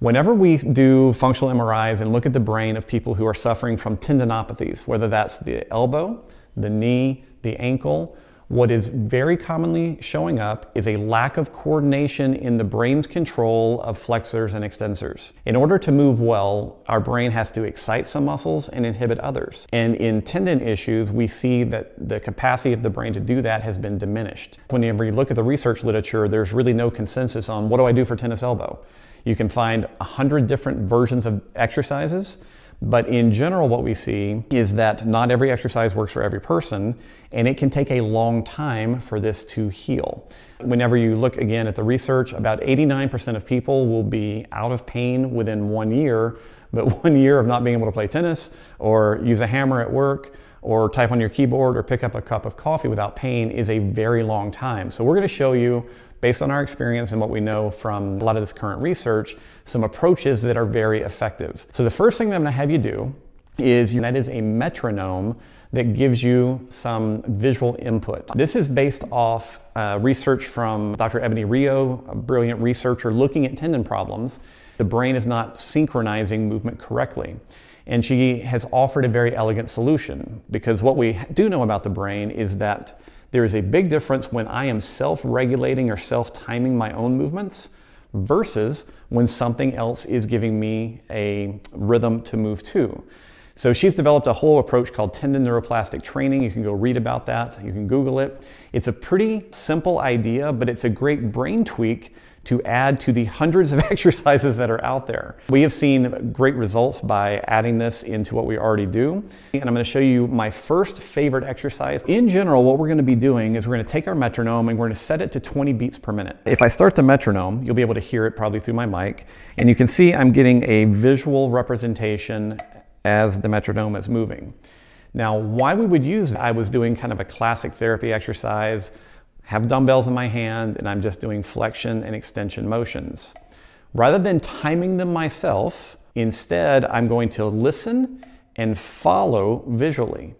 Whenever we do functional MRIs and look at the brain of people who are suffering from tendinopathies, whether that's the elbow, the knee, the ankle, what is very commonly showing up is a lack of coordination in the brain's control of flexors and extensors. In order to move well, our brain has to excite some muscles and inhibit others. And in tendon issues, we see that the capacity of the brain to do that has been diminished. Whenever you look at the research literature, there's really no consensus on what do I do for tennis elbow. You can find 100 different versions of exercises. But in general, what we see is that not every exercise works for every person, and it can take a long time for this to heal. Whenever you look again at the research, about 89% of people will be out of pain within 1 year, but 1 year of not being able to play tennis or use a hammer at work or type on your keyboard or pick up a cup of coffee without pain is a very long time. So we're going to show you, based on our experience and what we know from a lot of this current research, some approaches that are very effective. So the first thing that I'm going to have you do is, that is a metronome that gives you some visual input. This is based off research from Dr. Ebony Rio, a brilliant researcher looking at tendon problems. The brain is not synchronizing movement correctly. And she has offered a very elegant solution, because what we do know about the brain is that there is a big difference when I am self-regulating or self-timing my own movements versus when something else is giving me a rhythm to move to. So she's developed a whole approach called tendon neuroplastic training. You can go read about that. You can Google it. It's a pretty simple idea, but it's a great brain tweak to add to the hundreds of exercises that are out there. We have seen great results by adding this into what we already do. And I'm going to show you my first favorite exercise. In general, what we're going to be doing is we're going to take our metronome and we're going to set it to 20 beats per minute. If I start the metronome, you'll be able to hear it probably through my mic. And you can see I'm getting a visual representation as the metronome is moving. Now, why we would use it, I was doing kind of a classic therapy exercise, have dumbbells in my hand, and I'm just doing flexion and extension motions. Rather than timing them myself, instead, I'm going to listen and follow visually.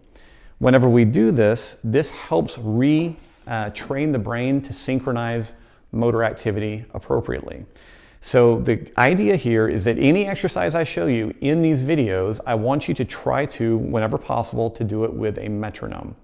Whenever we do this, this helps retrain the brain to synchronize motor activity appropriately. So the idea here is that any exercise I show you in these videos, I want you to try to, whenever possible, to do it with a metronome,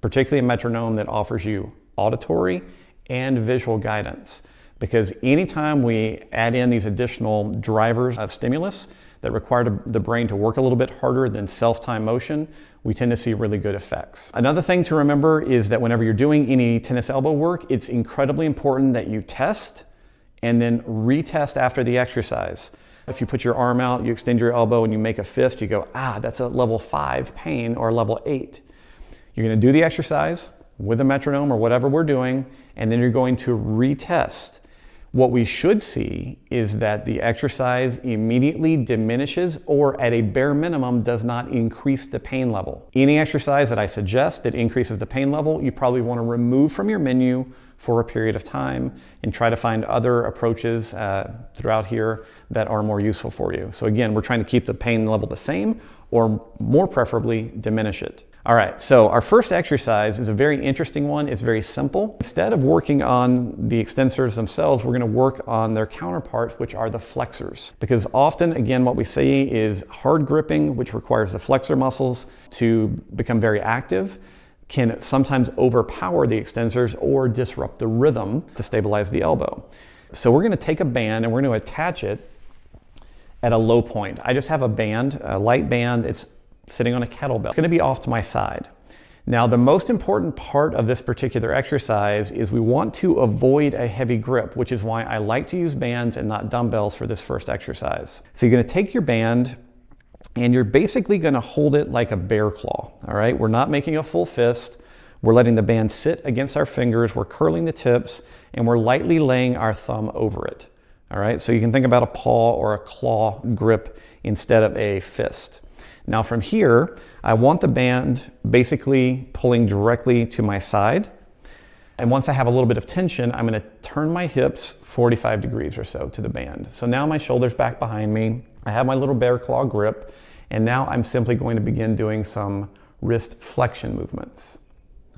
particularly a metronome that offers you auditory and visual guidance, because anytime we add in these additional drivers of stimulus that require the brain to work a little bit harder than self-time motion, we tend to see really good effects. Another thing to remember is that whenever you're doing any tennis elbow work, it's incredibly important that you test and then retest after the exercise. If you put your arm out, you extend your elbow and you make a fist, you go, that's a level 5 pain or level 8. You're gonna do the exercise with a metronome or whatever we're doing, and then you're going to retest. What we should see is that the exercise immediately diminishes or at a bare minimum does not increase the pain level. Any exercise that I suggest that increases the pain level, you probably want to remove from your menu for a period of time and try to find other approaches throughout here that are more useful for you. So again, we're trying to keep the pain level the same or more preferably diminish it. All right, so our first exercise is a very interesting one. It's very simple. Instead of working on the extensors themselves, we're gonna work on their counterparts, which are the flexors. Because often, again, what we see is hard gripping, which requires the flexor muscles to become very active, can sometimes overpower the extensors or disrupt the rhythm to stabilize the elbow. So we're gonna take a band and we're gonna attach it at a low point. I just have a band, a light band. It's sitting on a kettlebell. It's going to be off to my side. Now, the most important part of this particular exercise is we want to avoid a heavy grip, which is why I like to use bands and not dumbbells for this first exercise. So you're going to take your band and you're basically going to hold it like a bear claw. All right, we're not making a full fist. We're letting the band sit against our fingers. We're curling the tips and we're lightly laying our thumb over it. All right, so you can think about a paw or a claw grip instead of a fist. Now from here, I want the band basically pulling directly to my side. And once I have a little bit of tension, I'm going to turn my hips 45 degrees or so to the band. So now my shoulder's back behind me. I have my little bear claw grip. And now I'm simply going to begin doing some wrist flexion movements.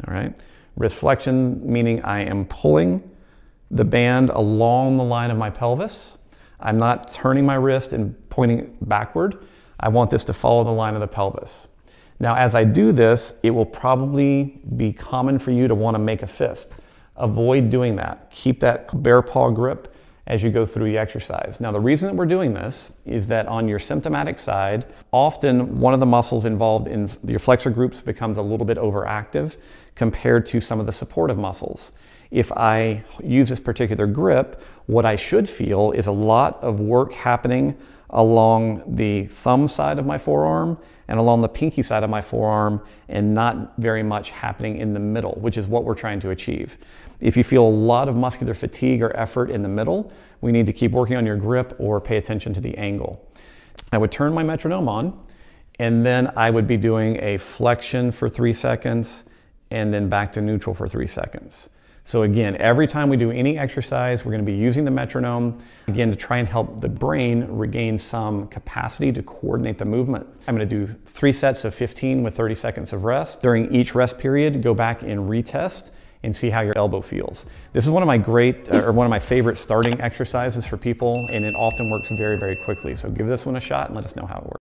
All right. Wrist flexion, meaning I am pulling the band along the line of my pelvis. I'm not turning my wrist and pointing backward. I want this to follow the line of the pelvis. Now, as I do this, it will probably be common for you to want to make a fist. Avoid doing that. Keep that bare paw grip as you go through the exercise. Now, the reason that we're doing this is that on your symptomatic side, often one of the muscles involved in your flexor groups becomes a little bit overactive compared to some of the supportive muscles. If I use this particular grip, what I should feel is a lot of work happening along the thumb side of my forearm and along the pinky side of my forearm, and not very much happening in the middle, which is what we're trying to achieve. If you feel a lot of muscular fatigue or effort in the middle, we need to keep working on your grip or pay attention to the angle. I would turn my metronome on, and then I would be doing a flexion for 3 seconds and then back to neutral for 3 seconds. So again, every time we do any exercise, we're going to be using the metronome, again, to try and help the brain regain some capacity to coordinate the movement. I'm going to do 3 sets of 15 with 30 seconds of rest. During each rest period, go back and retest and see how your elbow feels. This is one of my favorite starting exercises for people, and it often works very, very quickly. So give this one a shot and let us know how it works.